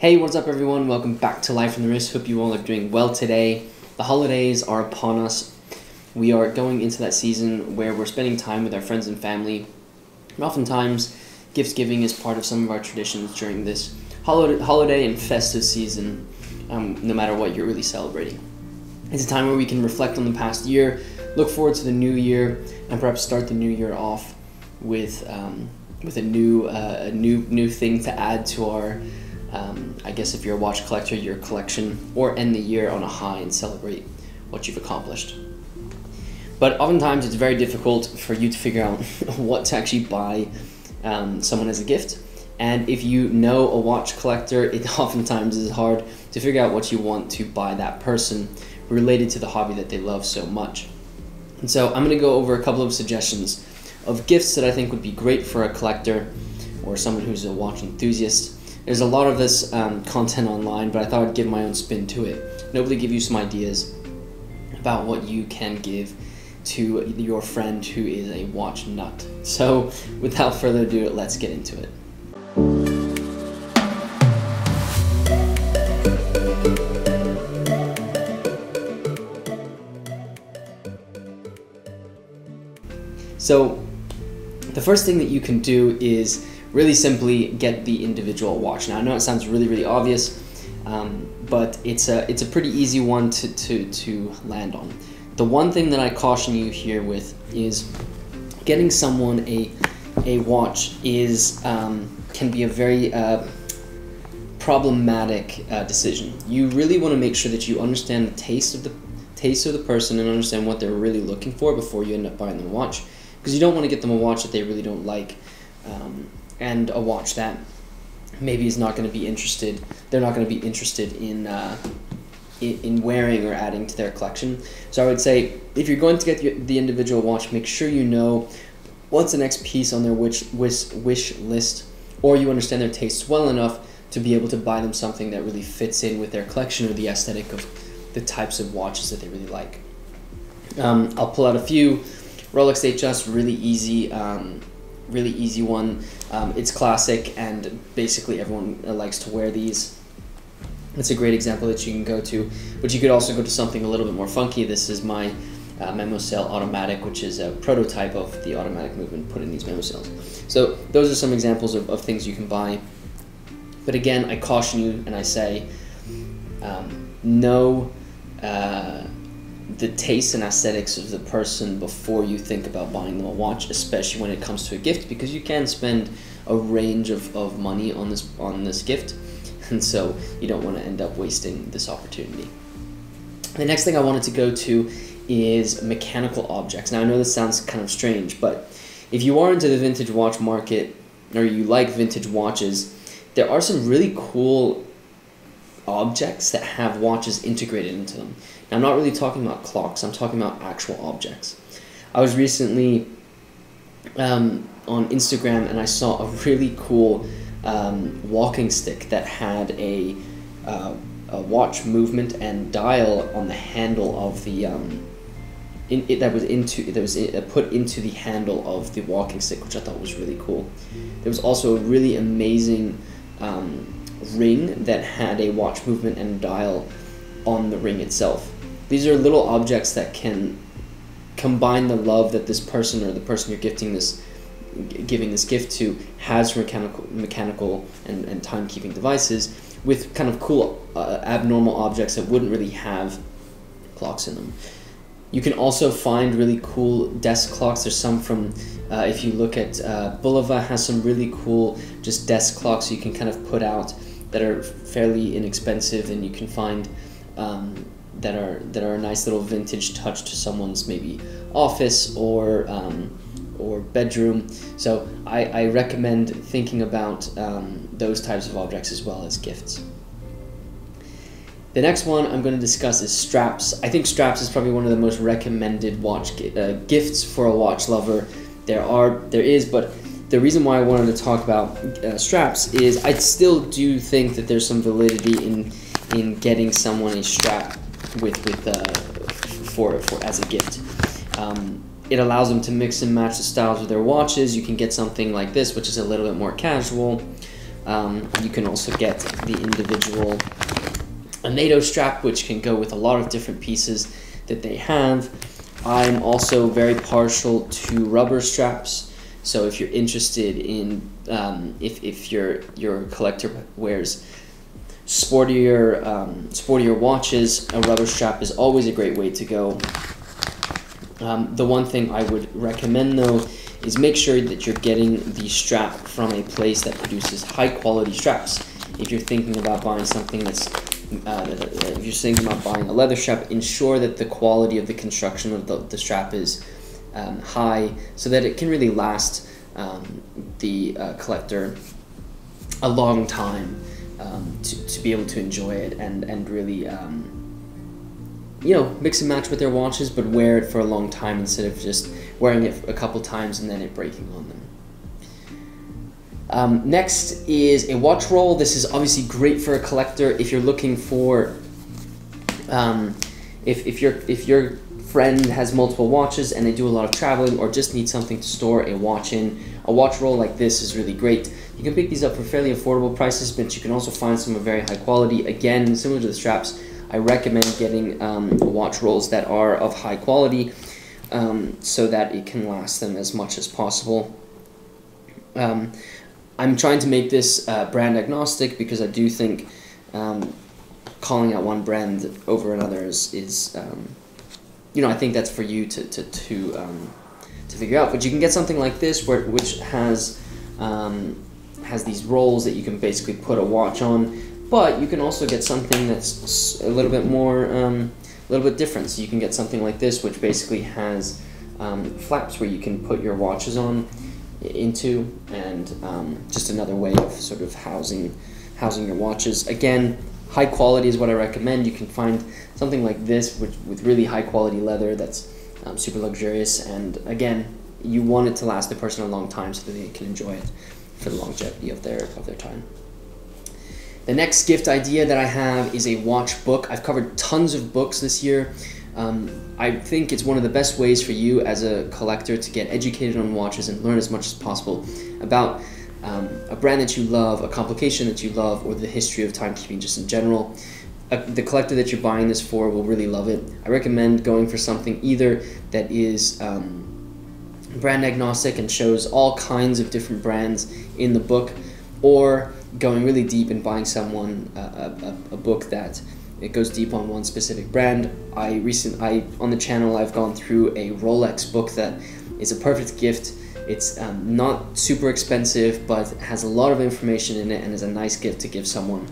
Hey, what's up everyone? Welcome back to Life on the Wrist. Hope you all are doing well today. The holidays are upon us. We are going into that season where we're spending time with our friends and family. And oftentimes, gift giving is part of some of our traditions during this holiday and festive season, no matter what you're really celebrating. It's a time where we can reflect on the past year, look forward to the new year, and perhaps start the new year off with a new thing to add to our I guess if you're a watch collector, your collection, or end the year on a high and celebrate what you've accomplished. But oftentimes it's very difficult for you to figure out what to actually buy someone as a gift. And if you know a watch collector, it oftentimes is hard to figure out what you want to buy that person related to the hobby that they love so much. And so I'm going to go over a couple of suggestions of gifts that I think would be great for a collector or someone who's a watch enthusiast. There's a lot of this content online, but I thought I'd give my own spin to it and hopefully give you some ideas about what you can give to your friend who is a watch nut. So without further ado, let's get into it. So the first thing that you can do is really simply get the individual watch. Now I know it sounds really obvious, but it's a pretty easy one to land on. The one thing that I caution you here with is getting someone a watch is can be a very problematic decision. You really want to make sure that you understand the taste of the person and understand what they're really looking for before you end up buying them a watch, because you don't want to get them a watch that they really don't like. And a watch that maybe is not going to be interested. They're not going to be interested in wearing or adding to their collection. So I would say if you're going to get the individual watch, make sure you know what's the next piece on their wish list, or you understand their tastes well enough to be able to buy them something that really fits in with their collection or the aesthetic of the types of watches that they really like. I'll pull out a few. Rolex HS, really easy one. It's classic and basically everyone likes to wear these. It's a great example that you can go to, but you could also go to something a little bit more funky. This is my MemoSail Automatic, which is a prototype of the automatic movement put in these MemoSails. So those are some examples of things you can buy. But again, I caution you and I say, know the tastes and aesthetics of the person before you think about buying them a watch, especially when it comes to a gift, because you can spend a range of money on this gift, and so you don't want to end up wasting this opportunity. The next thing I wanted to go to is mechanical objects. Now I know this sounds kind of strange, but if you are into the vintage watch market or you like vintage watches, there are some really cool objects that have watches integrated into them. Now, I'm not really talking about clocks, I'm talking about actual objects. I was recently on Instagram and I saw a really cool walking stick that had a watch movement and dial on the handle of the put into the handle of the walking stick, which I thought was really cool. There was also a really amazing ring that had a watch movement and dial on the ring itself. These are little objects that can combine the love that this person or the person you're giving this gift to has for mechanical and timekeeping devices with kind of cool abnormal objects that wouldn't really have clocks in them. You can also find really cool desk clocks. There's some from, if you look at Bulova, has some really cool just desk clocks you can kind of put out that are fairly inexpensive, and you can find that are a nice little vintage touch to someone's maybe office or bedroom. So I recommend thinking about those types of objects as well as gifts. The next one I'm going to discuss is straps. I think straps is probably one of the most recommended watch gifts for a watch lover. But the reason why I wanted to talk about straps is I still do think that there's some validity in getting someone a strap for as a gift. It allows them to mix and match the styles of their watches. You can get something like this, which is a little bit more casual, You can also get the individual NATO strap, which can go with a lot of different pieces that they have. I'm also very partial to rubber straps, so if you're interested in if your collector wears sportier watches, a rubber strap is always a great way to go. The one thing I would recommend though is make sure that you're getting the strap from a place that produces high quality straps. If you're thinking about buying something that's if you're thinking about buying a leather strap, ensure that the quality of the construction of the strap is high, so that it can really last the collector a long time to be able to enjoy it and really you know, mix and match with their watches, but wear it for a long time instead of just wearing it a couple times and then it breaking on them. Next is a watch roll. This is obviously great for a collector if you're looking for if your friend has multiple watches and they do a lot of traveling or just need something to store a watch in. A watch roll like this is really great. You can pick these up for fairly affordable prices, but you can also find some of very high quality. Again, similar to the straps, I recommend getting watch rolls that are of high quality so that it can last them as much as possible. I'm trying to make this brand agnostic because I do think calling out one brand over another is you know, I think that's for you to figure out. But you can get something like this, which has these rolls that you can basically put a watch on. But you can also get something that's a little bit more, a little bit different. So you can get something like this, which basically has flaps where you can put your watches on into, and just another way of sort of housing your watches. Again, high quality is what I recommend. You can find something like this with really high quality leather that's super luxurious, and again, you want it to last the person a long time so that they can enjoy it for the longevity of their time. The next gift idea that I have is a watch book. I've covered tons of books this year. I think it's one of the best ways for you as a collector to get educated on watches and learn as much as possible about a brand that you love, a complication that you love, or the history of timekeeping just in general. The collector that you're buying this for will really love it. I recommend going for something either that is brand agnostic and shows all kinds of different brands in the book, or going really deep and buying someone a book that it goes deep on one specific brand. On the channel, I've gone through a Rolex book that is a perfect gift. It's not super expensive, but has a lot of information in it and is a nice gift to give someone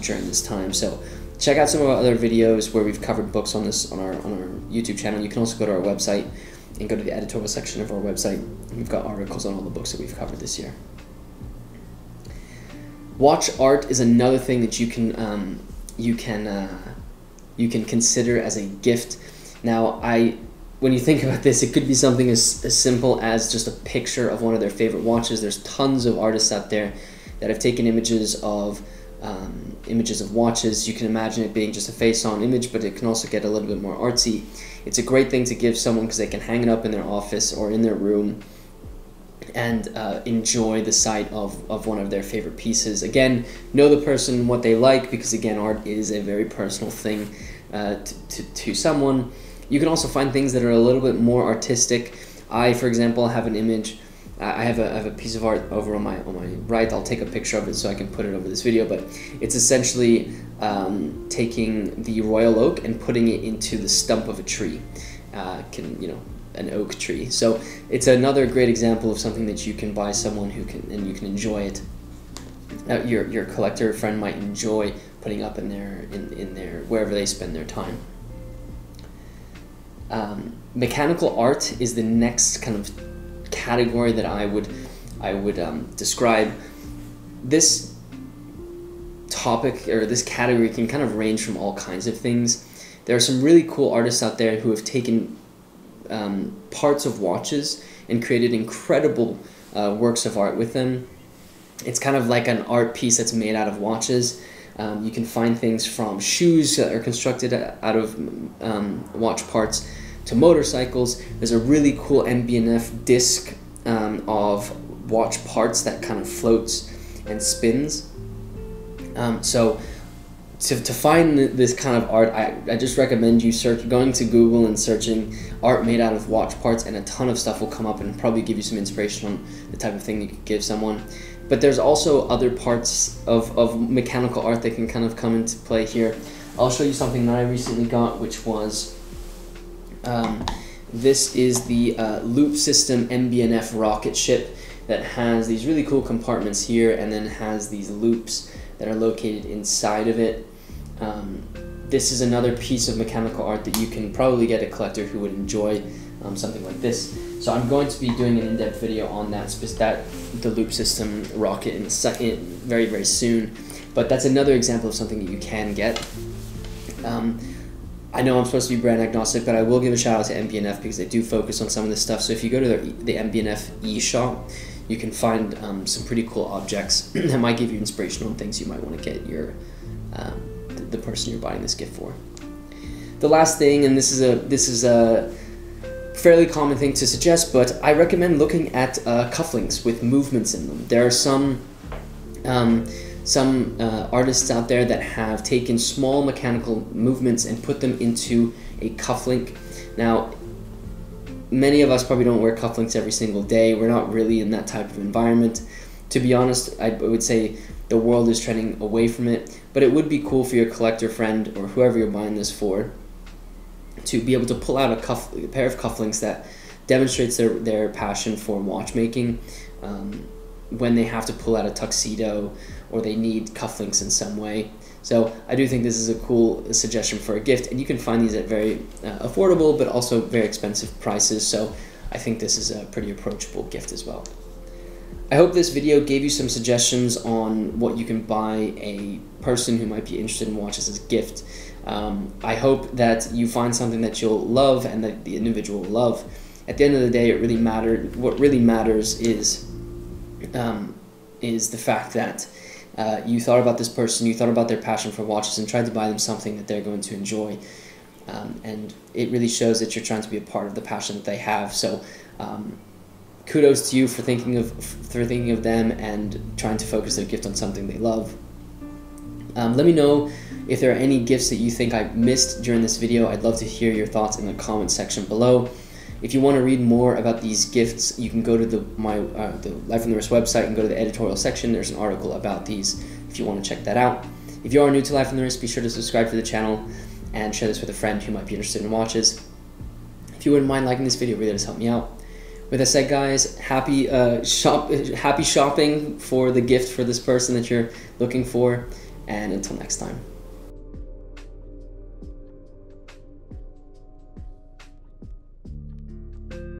during this time. So check out some of our other videos where we've covered books on this on our YouTube channel. You can also go to our website and go to the editorial section of our website. We've got articles on all the books that we've covered this year. Watch art is another thing that you can consider as a gift. Now, when you think about this, it could be something as simple as just a picture of one of their favorite watches. There's tons of artists out there that have taken images of watches. You can imagine it being just a face-on image, but it can also get a little bit more artsy. It's a great thing to give someone because they can hang it up in their office or in their room and enjoy the sight of one of their favorite pieces. Again, know the person, what they like, because again, art is a very personal thing to someone. You can also find things that are a little bit more artistic. I, for example, have an image. I have a piece of art over on my right. I'll take a picture of it so I can put it over this video, but it's essentially taking the Royal Oak and putting it into the stump of a tree. An oak tree. So it's another great example of something that you can buy someone and you can enjoy it. Your collector friend might enjoy putting up in their wherever they spend their time. Mechanical art is the next kind of category that I would describe. This topic or this category can kind of range from all kinds of things. There are some really cool artists out there who have taken parts of watches and created incredible works of art with them. It's kind of like an art piece that's made out of watches. You can find things from shoes that are constructed out of watch parts to motorcycles. There's a really cool MB&F disc of watch parts that kind of floats and spins. So to find this kind of art, I just recommend you going to Google and searching art made out of watch parts, and a ton of stuff will come up and probably give you some inspiration on the type of thing you could give someone. But there's also other parts of mechanical art that can kind of come into play here. I'll show you something that I recently got, which was, this is the Loop System MB&F rocket ship that has these really cool compartments here, and then has these loops that are located inside of it. This is another piece of mechanical art that you can probably get a collector who would enjoy something like this. So I'm going to be doing an in-depth video on the Loop System rocket in very, very soon. But that's another example of something that you can get. I know I'm supposed to be brand agnostic, but I will give a shout out to MB&F because they do focus on some of this stuff. So if you go to the MB&F eShop, you can find some pretty cool objects that might give you inspiration on things you might want to get your the person you're buying this gift for. The last thing, and this is a fairly common thing to suggest, but I recommend looking at cufflinks with movements in them. There are some artists out there that have taken small mechanical movements and put them into a cufflink. Now, many of us probably don't wear cufflinks every single day. We're not really in that type of environment. To be honest, I would say the world is trending away from it, but it would be cool for your collector friend or whoever you're buying this for to be able to pull out a pair of cufflinks that demonstrates their passion for watchmaking when they have to pull out a tuxedo or they need cufflinks in some way. So I do think this is a cool suggestion for a gift, and you can find these at very affordable but also very expensive prices, so I think this is a pretty approachable gift as well. I hope this video gave you some suggestions on what you can buy a person who might be interested in watches as a gift. I hope that you find something that you'll love and that the individual will love. At the end of the day, what really matters is the fact that you thought about this person, you thought about their passion for watches, and tried to buy them something that they're going to enjoy. And it really shows that you're trying to be a part of the passion that they have. So kudos to you for thinking of them and trying to focus their gift on something they love. Let me know if there are any gifts that you think I missed during this video. I'd love to hear your thoughts in the comment section below. If you want to read more about these gifts, you can go to the Life on the Wrist website and go to the editorial section. There's an article about these if you want to check that out. If you are new to Life on the Wrist, be sure to subscribe to the channel and share this with a friend who might be interested in watches. If you wouldn't mind liking this video, really does help me out. With that said, guys, happy shopping for the gift for this person that you're looking for, and until next time.